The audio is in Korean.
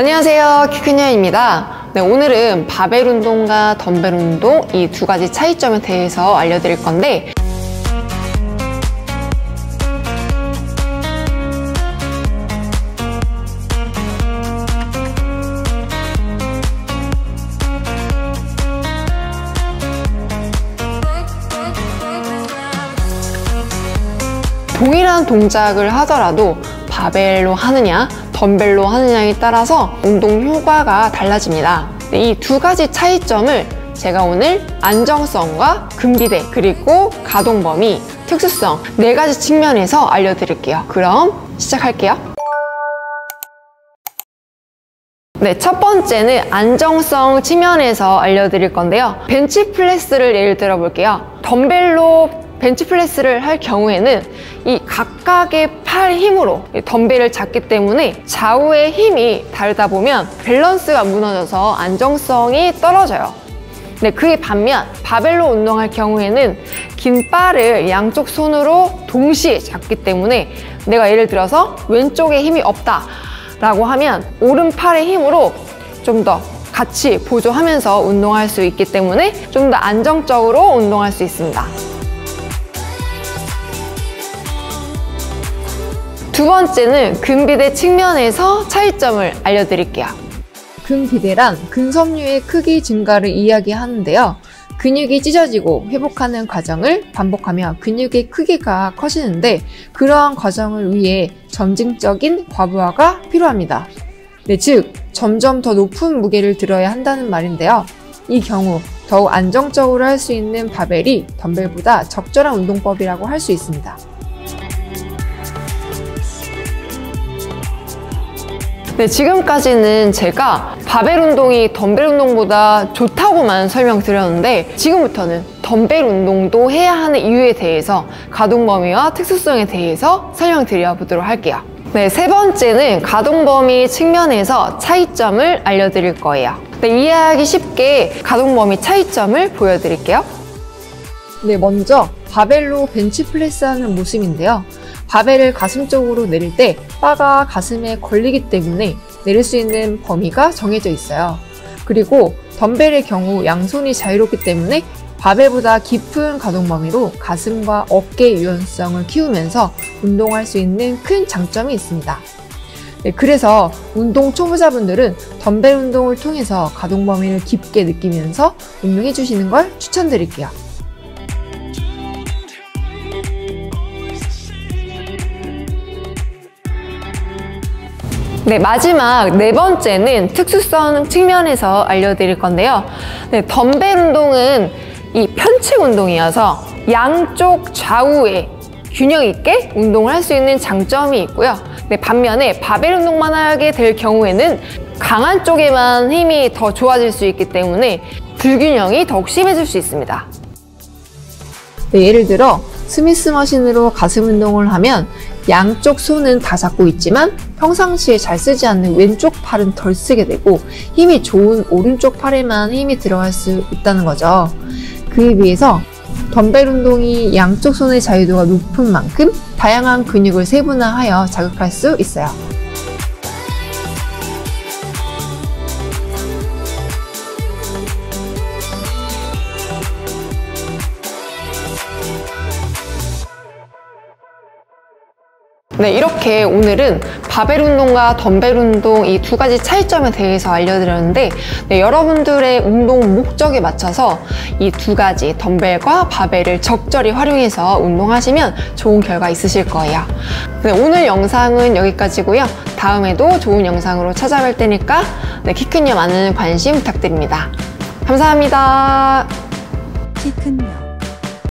안녕하세요, 키큰녀입니다. 오늘은 바벨 운동과 덤벨 운동 이 두 가지 차이점에 대해서 알려드릴 건데, 동일한 동작을 하더라도 바벨로 하느냐 덤벨로 하느냐에 따라서 운동 효과가 달라집니다. 이 두 가지 차이점을 제가 오늘 안정성과 근비대 그리고 가동 범위, 특수성 네 가지 측면에서 알려드릴게요. 그럼 시작할게요. 네, 첫 번째는 안정성 측면에서 알려드릴 건데요. 벤치프레스를 예를 들어 볼게요. 덤벨로 벤치프레스를 할 경우에는 이 각각의 팔 힘으로 덤벨을 잡기 때문에 좌우의 힘이 다르다 보면 밸런스가 무너져서 안정성이 떨어져요. 네, 그에 반면 바벨로 운동할 경우에는 긴 바를 양쪽 손으로 동시에 잡기 때문에 내가 예를 들어서 왼쪽에 힘이 없다 라고 하면 오른팔의 힘으로 좀 더 같이 보조하면서 운동할 수 있기 때문에 좀 더 안정적으로 운동할 수 있습니다. 두 번째는 근비대 측면에서 차이점을 알려드릴게요. 근비대란 근섬유의 크기 증가를 이야기하는데요. 근육이 찢어지고 회복하는 과정을 반복하며 근육의 크기가 커지는데, 그러한 과정을 위해 점진적인 과부하가 필요합니다. 네, 즉 점점 더 높은 무게를 들어야 한다는 말인데요. 이 경우 더욱 안정적으로 할 수 있는 바벨이 덤벨보다 적절한 운동법이라고 할 수 있습니다. 네, 지금까지는 제가 바벨 운동이 덤벨 운동보다 좋다고만 설명드렸는데, 지금부터는 덤벨 운동도 해야 하는 이유에 대해서, 가동 범위와 특수성에 대해서 설명드려보도록 할게요. 네, 세 번째는 가동 범위 측면에서 차이점을 알려드릴 거예요. 네, 이해하기 쉽게 가동 범위 차이점을 보여드릴게요. 네, 먼저 바벨로 벤치프레스하는 모습인데요. 바벨을 가슴 쪽으로 내릴 때 바가 가슴에 걸리기 때문에 내릴 수 있는 범위가 정해져 있어요. 그리고 덤벨의 경우 양손이 자유롭기 때문에 바벨보다 깊은 가동 범위로 가슴과 어깨 유연성을 키우면서 운동할 수 있는 큰 장점이 있습니다. 네, 그래서 운동 초보자분들은 덤벨 운동을 통해서 가동 범위를 깊게 느끼면서 운동해 주시는 걸 추천드릴게요. 네, 마지막 네 번째는 특수성 측면에서 알려드릴 건데요. 네, 덤벨 운동은 이 편측 운동이어서 양쪽 좌우에 균형 있게 운동을 할 수 있는 장점이 있고요. 네, 반면에 바벨 운동만 하게 될 경우에는 강한 쪽에만 힘이 더 좋아질 수 있기 때문에 불균형이 더욱 심해질 수 있습니다. 네, 예를 들어 스미스 머신으로 가슴 운동을 하면 양쪽 손은 다 잡고 있지만 평상시에 잘 쓰지 않는 왼쪽 팔은 덜 쓰게 되고 힘이 좋은 오른쪽 팔에만 힘이 들어갈 수 있다는 거죠. 그에 비해서 덤벨 운동이 양쪽 손의 자유도가 높은 만큼 다양한 근육을 세분화하여 자극할 수 있어요. 네, 이렇게 오늘은 바벨 운동과 덤벨 운동 이 두 가지 차이점에 대해서 알려드렸는데, 네, 여러분들의 운동 목적에 맞춰서 이 두 가지 덤벨과 바벨을 적절히 활용해서 운동하시면 좋은 결과 있으실 거예요. 네, 오늘 영상은 여기까지고요. 다음에도 좋은 영상으로 찾아뵐 테니까 네, 키큰녀 많은 관심 부탁드립니다. 감사합니다. 키큰녀.